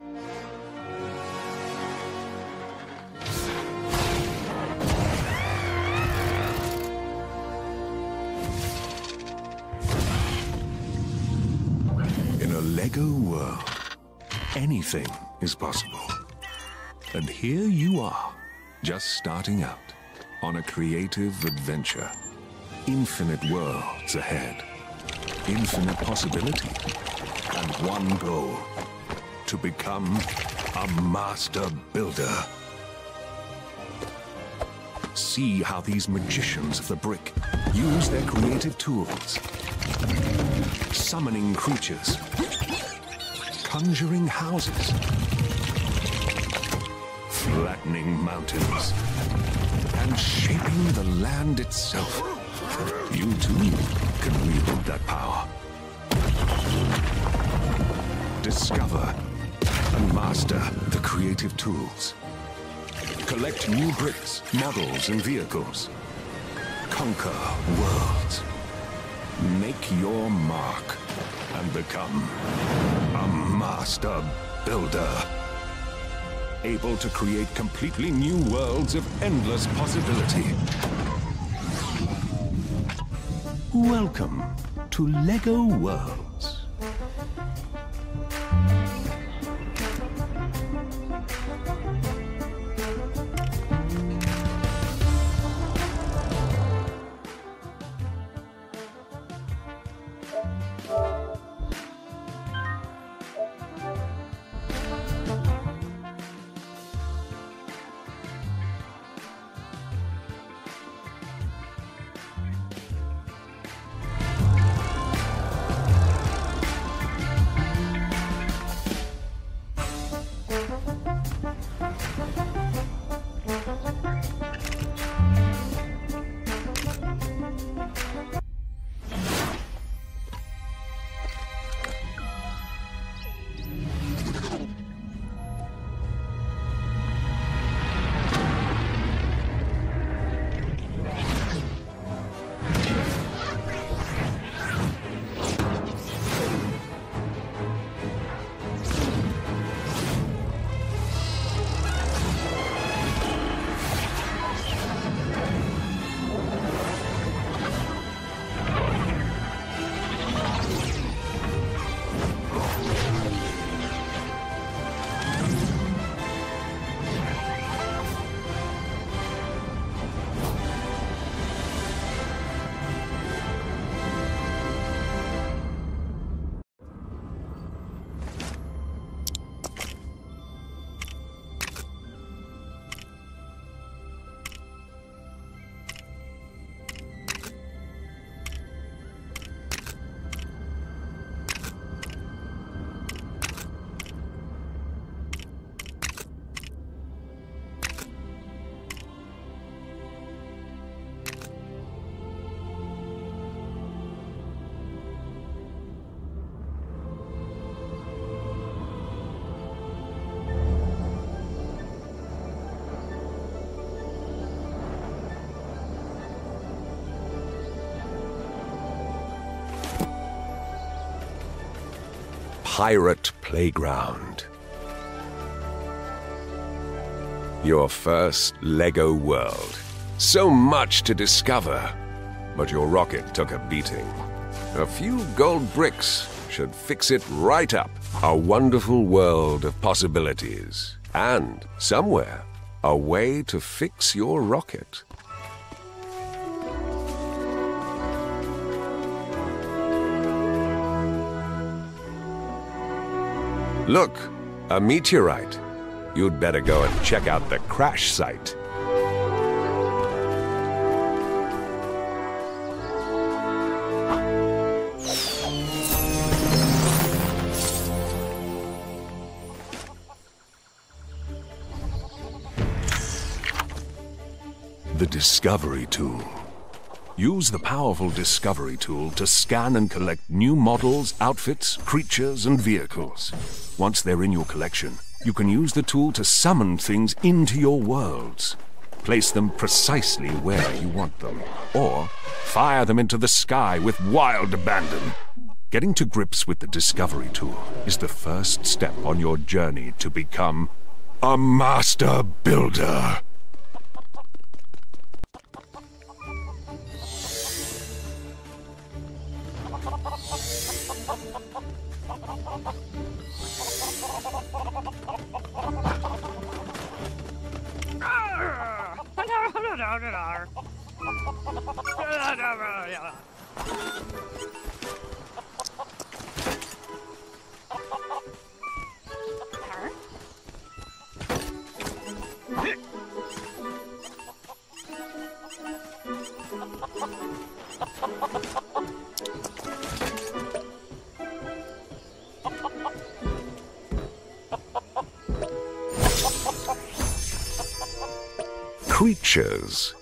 In a LEGO world, anything is possible. And here you are, just starting out on a creative adventure. Infinite worlds ahead, infinite possibility, and one goal: to become a master builder. See how these magicians of the brick use their creative tools, summoning creatures, conjuring houses, flattening mountains, and shaping the land itself. You too can wield that power. Discover and master the creative tools. Collect new bricks, models, and vehicles. Conquer worlds. Make your mark and become a master builder. Able to create completely new worlds of endless possibility. Welcome to LEGO Worlds. Pirate Playground. Your first LEGO world. So much to discover, but your rocket took a beating. A few gold bricks should fix it right up. A wonderful world of possibilities, and somewhere a way to fix your rocket. Look, a meteorite. You'd better go and check out the crash site. The Discovery Tool. Use the powerful Discovery Tool to scan and collect new models, outfits, creatures, and vehicles. Once they're in your collection, you can use the tool to summon things into your worlds. Place them precisely where you want them, or fire them into the sky with wild abandon. Getting to grips with the Discovery Tool is the first step on your journey to become a master builder. Creatures.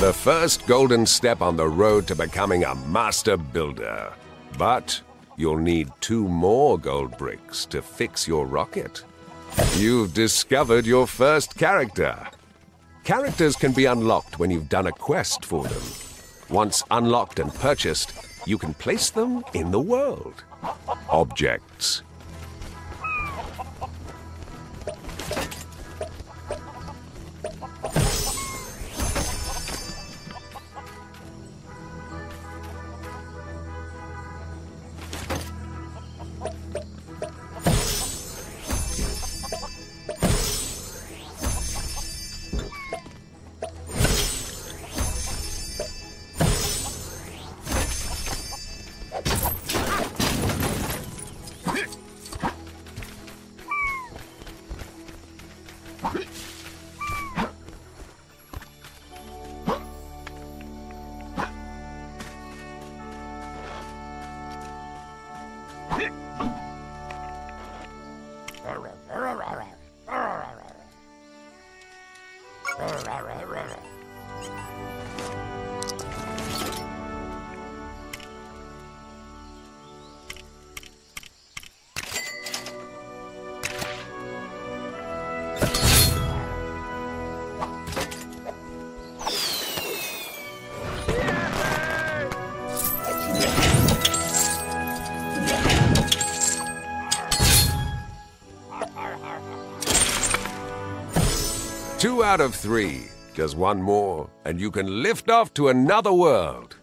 The first golden step on the road to becoming a master builder. But you'll need 2 more gold bricks to fix your rocket. You've discovered your first character. Characters can be unlocked when you've done a quest for them. Once unlocked and purchased, you can place them in the world. Objects. Two out of 3, just 1 more, and you can lift off to another world.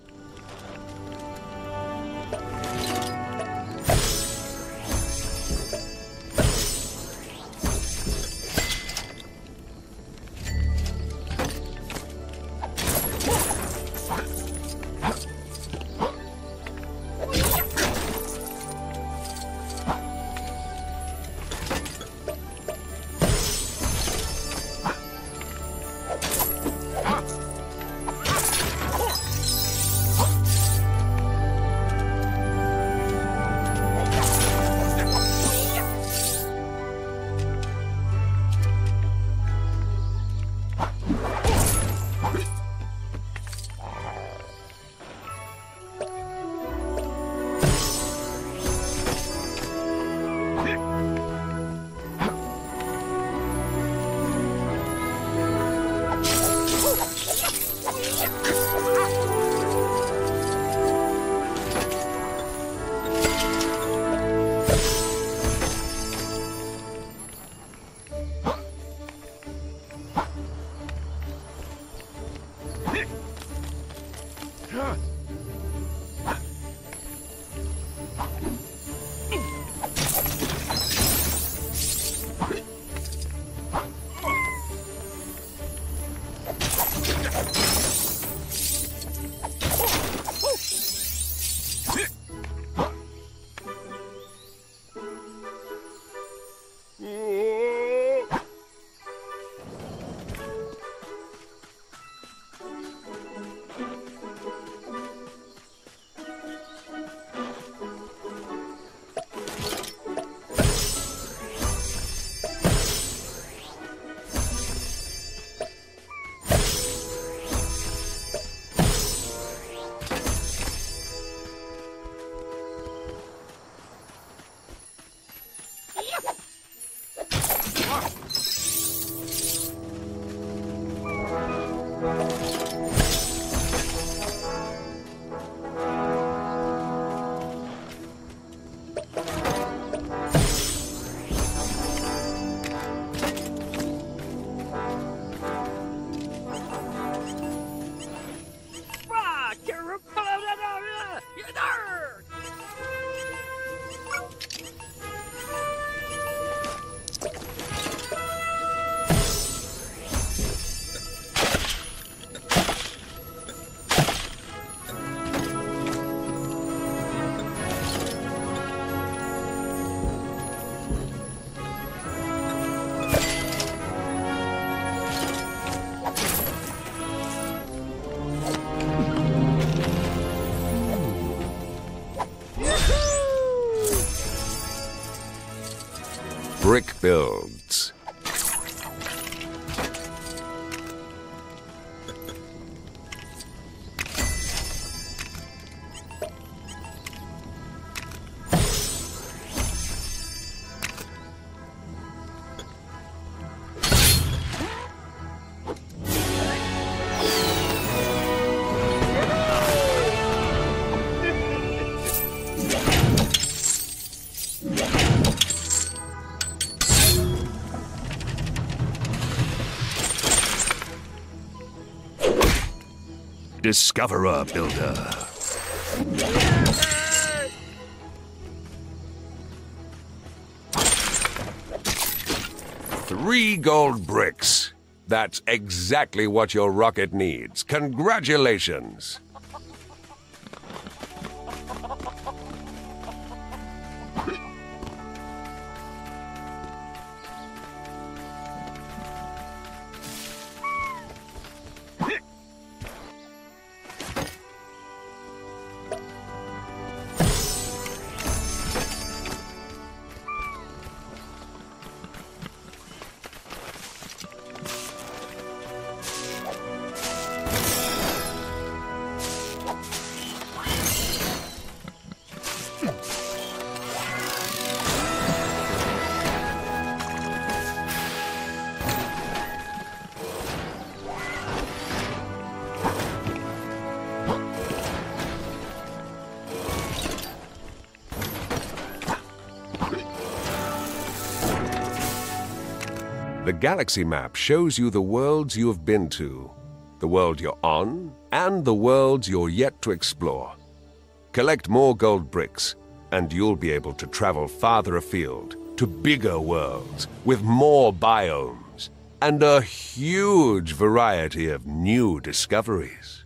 builds. Discoverer Builder. Three gold bricks. That's exactly what your rocket needs. Congratulations. The galaxy map shows you the worlds you have been to, the world you're on, and the worlds you're yet to explore. Collect more gold bricks, and you'll be able to travel farther afield to bigger worlds with more biomes and a huge variety of new discoveries.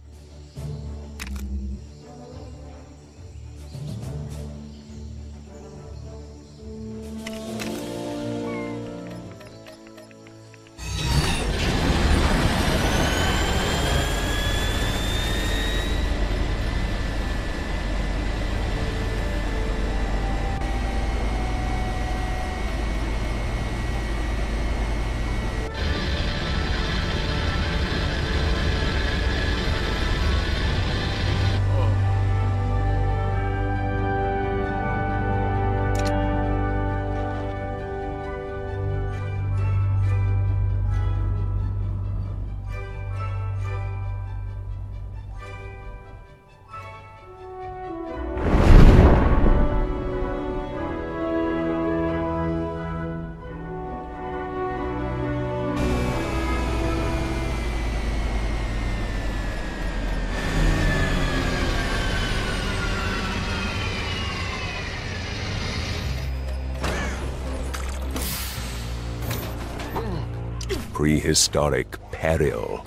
Prehistoric peril.